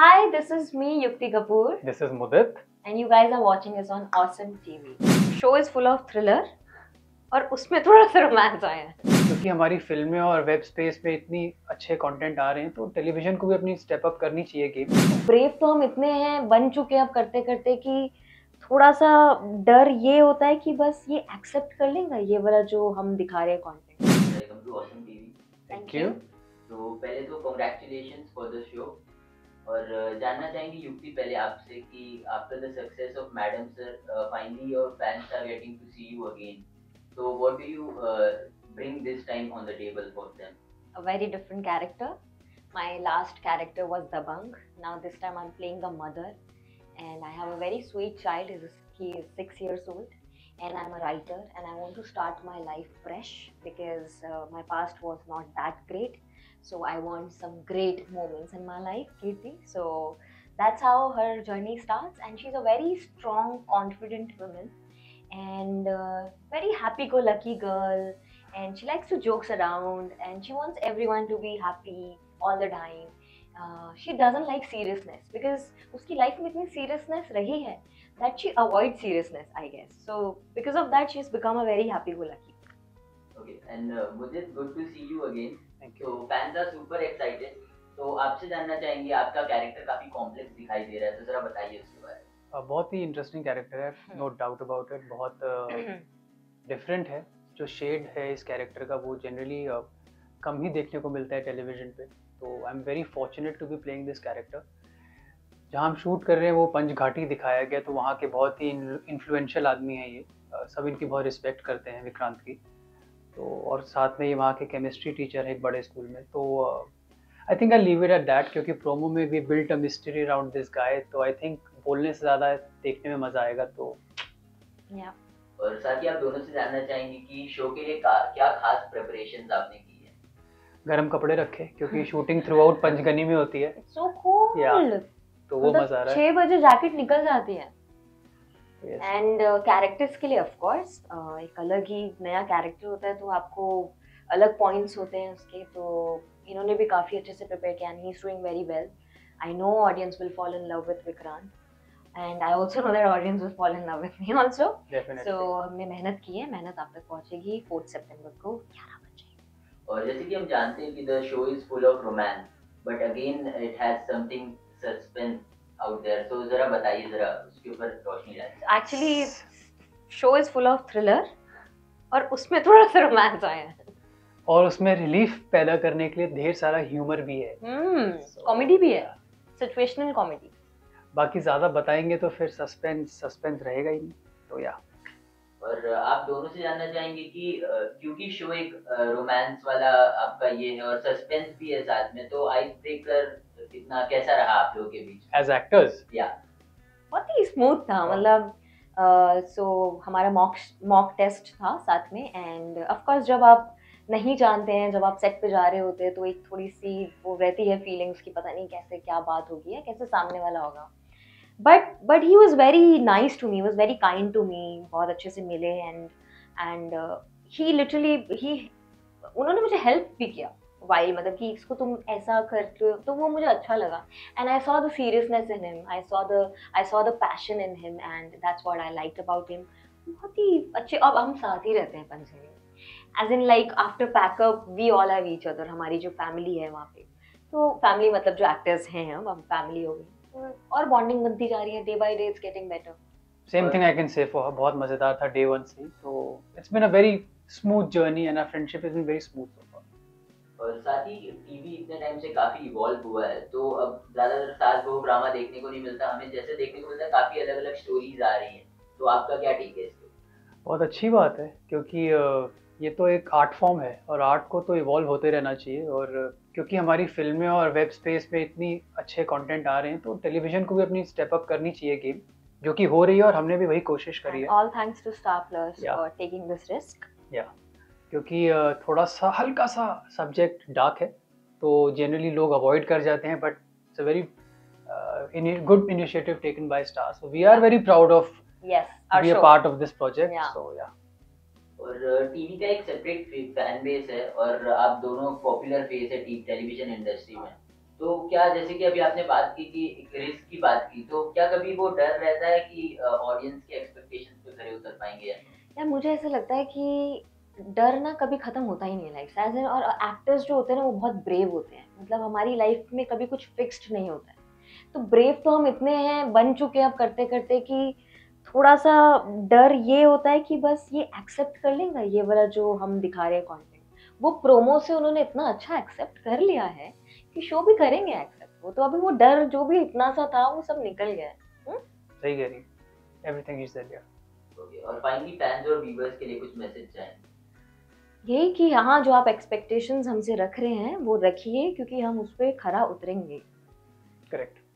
Hi, this is me, Yukti Kapoor. This is Mudit. And you guys are watching us on Awesome TV. Show is full of thriller और उसमें थोड़ा सा romance आया है। क्योंकि हमारी फिल्में और वेब स्पेस पे इतनी अच्छे कंटेंट आ रहे हैं तो टेलीविजन को भी अपनी स्टेप अप करनी चाहिए गेम। ब्रेव तो हम इतने हैं बन चुके हैं अब करते करते कि थोड़ा सा डर ये होता है कि बस ये एक्सेप्ट कर लेगा ये वाला जो हम दिखा रहे हैं content. Welcome to awesome TV. Thank you. तो पहले तो कांग्रेचुलेशंस फॉर द शो और जानना चाहेंगे युक्ति पहले आपसे कि after the success of Madam Sir finally your fans are getting to see you again. So what do you bring this time on the table for them? A very different character. My last character was Dabang. Now this time I'm playing a mother, and I have a very sweet child. He is 6 years old, and I'm a writer, and I want to start my life fresh because my past was not that great. So I want some great moments in my life, Kriti. So that's how her journey starts, and she's a very strong, confident woman. And very happy-go-lucky girl, and she likes to joke around, and she wants everyone to be happy all the time. She doesn't like seriousness because उसकी life में इतनी seriousness रही है that she avoids seriousness, I guess. So because of that, she has become a very happy-go-lucky. Okay, and Mudit, good to see you again. Thank you. So fans are super excited. So आपसे जानना चाहेंगे आपका character काफी complex दिखाई दे रहा है, तो जरा बताइए उसके बारे में. बहुत ही इंटरेस्टिंग कैरेक्टर है, नो डाउट अबाउट इट। बहुत डिफरेंट है, जो शेड है इस कैरेक्टर का वो जनरली कम ही देखने को मिलता है टेलीविजन पे। तो I am very fortunate to be playing this character. जहाँ हम शूट कर रहे हैं वो पंचघाटी दिखाया गया, तो वहाँ के बहुत ही इन्फ्लुएंशियल आदमी है ये, सब इनकी बहुत रिस्पेक्ट करते हैं विक्रांत की। तो और साथ में ये वहाँ के केमिस्ट्री टीचर है एक बड़े स्कूल में। तो I think I leave it at that, क्योंकि प्रोमो में भी built a mystery around this guy. तो आई थिंक बोलने से ज़्यादा देखने में मज़ा आएगा। तो और साथ ही आप दोनों से जानना चाहेंगे कि शो के लिए क्या खास प्रिपरेशंस आपने की है? गर्म कपड़े रखे क्योंकि शूटिंग थ्रू आउट पंचगनी में होती है। It's so cool. Yeah. तो वो मज़ा आ रहा है। 6 बजे जैकेट निकल जाती है। एंड कैरेक्टर्स के लिए ऑफकोर्स एक अलग ही नया कैरेक्टर होता है तो आपको अलग पॉइंट्स होते हैं उसके। तो इन्होंने भी काफ़ी अच्छे से प्रिपेयर किया and he is doing very well. I know audience will fall in love with Vikrant and I also know that audience will fall in love with me also. Definitely. So हमने मेहनत की है, मेहनत आप तक पहुँचेगी 4 सितंबर को 11 बजे। और जैसे कि हम जानते हैं कि the show is full of romance, but again it has something suspense out there. So जरा बताइए जरा उसके ऊपर रोशनी डालिए। Actually show is full of thriller और उसमें थोड़ा सा रोमांस आया है। और उसमें रिलीफ पैदा करने के लिए ढेर सारा ह्यूमर भी है। कॉमेडी भी है, सिचुएशनल कॉमेडी। बाकी ज़्यादा बताएंगे तो फिर सस्पेंस रहेगा ही नहीं। तो या और आप दोनों से जानना चाहेंगे कि क्योंकि शो एक रोमांस वाला आपका ये है और सस्पेंस भी है साथ में, तो आइस ब्रेकर इतना कैसा रहा आप लोगों के बीच एज एक्टर्स? या बहुत ही स्मूथ था। मतलब सो हमारा मॉक टेस्ट था साथ में। एंड ऑफकोर्स जब आप नहीं जानते हैं, जब आप सेट पे जा रहे होते हैं तो एक थोड़ी सी वो रहती है फीलिंग्स की, पता नहीं कैसे क्या बात होगी या कैसे सामने वाला होगा। But he was very nice to me, was very kind to me. बहुत अच्छे से मिले एंड ही लिटरली उन्होंने मुझे हेल्प भी किया वाइल, मतलब कि इसको तुम ऐसा करते हो, तो वो मुझे अच्छा लगा। And I saw the seriousness in him, I saw the passion in him, and that's what I like about him. बहुत ही अच्छे। अब हम साथ ही रहते हैं पंचमी में, as in like after pack up we all have each other. हमारी जो फैमिली है वहाँ पे, तो फैमिली मतलब जो एक्टर्स हैं हम फैमिली हो गई, और बॉन्डिंग बनती जा रही है day by day. It's getting better. Same thing I can say for her. बहुत मजेदार था डे 1 से। तो it's been a very smooth journey and our friendship is been very smooth so far. और साथ ही टीवी इतने टाइम से काफी इवॉल्व हुआ है, तो अब ज्यादातर सास बहू ड्रामा देखने को नहीं मिलता, हमें जैसे देखने को मिलता है काफी अलग-अलग स्टोरीज आ रही हैं। तो आपका क्या टेक है इस पे? बहुत अच्छी बात है, क्योंकि ये तो एक आर्ट फॉर्म है और आर्ट को तो इवॉल्व होते रहना चाहिए। और क्योंकि हमारी फिल्में और वेब स्पेस पे इतनी अच्छे कंटेंट आ रहे हैं तो टेलीविजन को भी अपनी स्टेप अप करनी चाहिए गेम, जो कि हो रही है और हमने भी वही कोशिश करी है। All thanks to Star Plus for taking this risk. या क्योंकि थोड़ा सा हल्का सा सब्जेक्ट डार्क है तो जनरली लोग अवॉइड कर जाते हैं, but it's a very good initiative taken by Star. So we are very proud of be a part of this project. So या और टीवी का एक सेपरेट फैन बेस है और आप दोनों पॉपुलर फेस है टीवी टेलीविजन इंडस्ट्री में, तो क्या जैसे कि अभी आपने बात की कि रिस्क की बात की, तो क्या कभी वो डर रहता है कि ऑडियंस के एक्सपेक्टेशंस पे खरे उतर पाएंगे? यार मुझे ऐसा लगता है कि डर ना कभी खत्म होता ही नहीं है लाइफ से, और एक्टर्स जो होते हैं ना वो बहुत ब्रेव होते हैं। मतलब हमारी लाइफ में कभी कुछ फिक्स्ड नहीं होता है, तो ब्रेव तो हम इतने हैं बन चुके हैं अब करते करते कि थोड़ा सा डर ये होता है कि बस ये एक्सेप्ट कर लेंगे ये वाला जो हम दिखा रहे हैं कॉन्टेंट। वो प्रोमो से उन्होंने इतना अच्छा एक्सेप्ट कर लिया है कि शो भी करेंगे एक्सेप्ट वो, तो अभी वो डर जो भी इतना सा था वो सब निकल गया है। सही कह रही, एवरीथिंग इज देयर। ओके, और फाइनली फैंस और व्यूअर्स के लिए कुछ मैसेज चाहिए? यही कि हाँ, जो आप एक्सपेक्टेशंस हमसे रख रहे हैं वो रखिए, क्योंकि हम उस पर खरा उतरेंगे। करेक्ट।